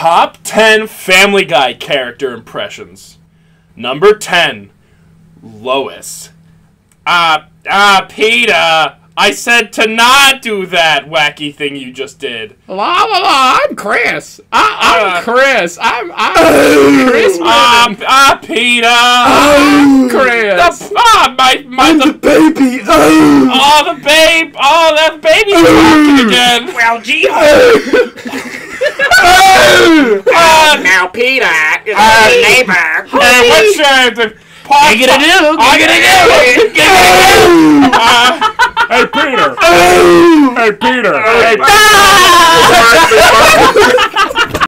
Top 10 Family Guy character impressions. Number 10, Lois. Peter, I said to not do that wacky thing you just did. La la la, I'm Chris. I'm Chris. Peter. I'm Chris. I'm the baby. The babe. Oh, that baby's talking again. Well, gee. Now Peter is our neighbor. What's your Hey Peter. Hey Peter. Hey Peter.